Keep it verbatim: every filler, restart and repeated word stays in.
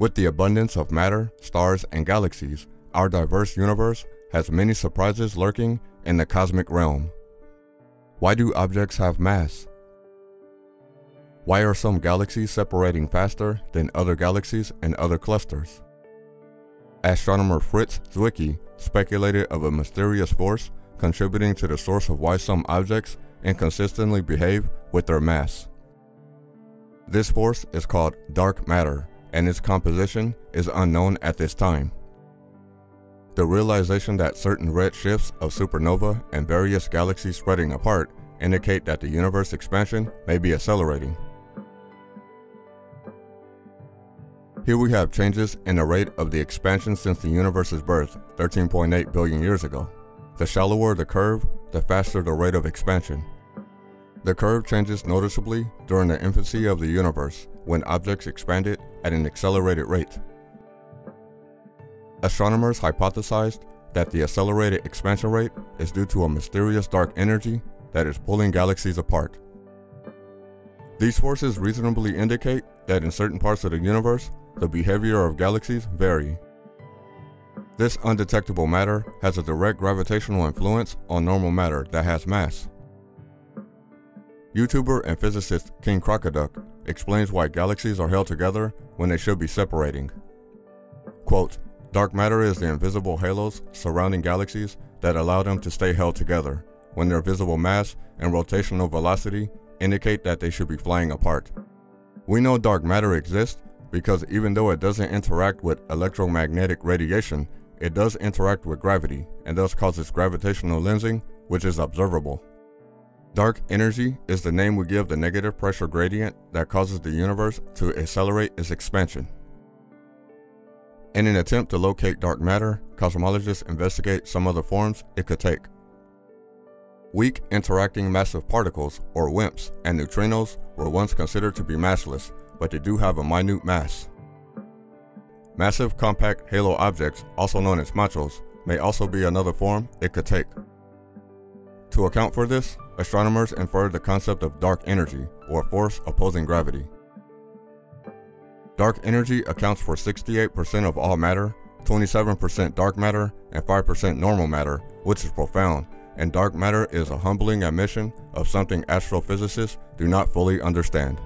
With the abundance of matter, stars, and galaxies, our diverse universe has many surprises lurking in the cosmic realm. Why do objects have mass? Why are some galaxies separating faster than other galaxies and other clusters? Astronomer Fritz Zwicky speculated of a mysterious force contributing to the source of why some objects inconsistently behave with their mass. This force is called dark matter, and its composition is unknown at this time. The realization that certain red shifts of supernova and various galaxies spreading apart indicate that the universe expansion may be accelerating. Here we have changes in the rate of the expansion since the universe's birth thirteen point eight billion years ago. The shallower the curve, the faster the rate of expansion. The curve changes noticeably during the infancy of the universe when objects expanded at an accelerated rate. Astronomers hypothesized that the accelerated expansion rate is due to a mysterious dark energy that is pulling galaxies apart. These forces reasonably indicate that in certain parts of the universe, the behavior of galaxies vary. This undetectable matter has a direct gravitational influence on normal matter that has mass. YouTuber and physicist King Crocoduck explains why galaxies are held together when they should be separating. Quote, "Dark matter is the invisible halos surrounding galaxies that allow them to stay held together when their visible mass and rotational velocity indicate that they should be flying apart." We know dark matter exists because even though it doesn't interact with electromagnetic radiation, it does interact with gravity and thus causes gravitational lensing, which is observable. Dark energy is the name we give the negative pressure gradient that causes the universe to accelerate its expansion. In an attempt to locate dark matter, cosmologists investigate some of the forms it could take. Weak interacting massive particles, or WIMPs, and neutrinos were once considered to be massless, but they do have a minute mass. Massive compact halo objects, also known as MACHOs, may also be another form it could take. To account for this, astronomers inferred the concept of dark energy, or force opposing gravity. Dark energy accounts for sixty-eight percent of all matter, twenty-seven percent dark matter, and five percent normal matter, which is profound, and dark matter is a humbling admission of something astrophysicists do not fully understand.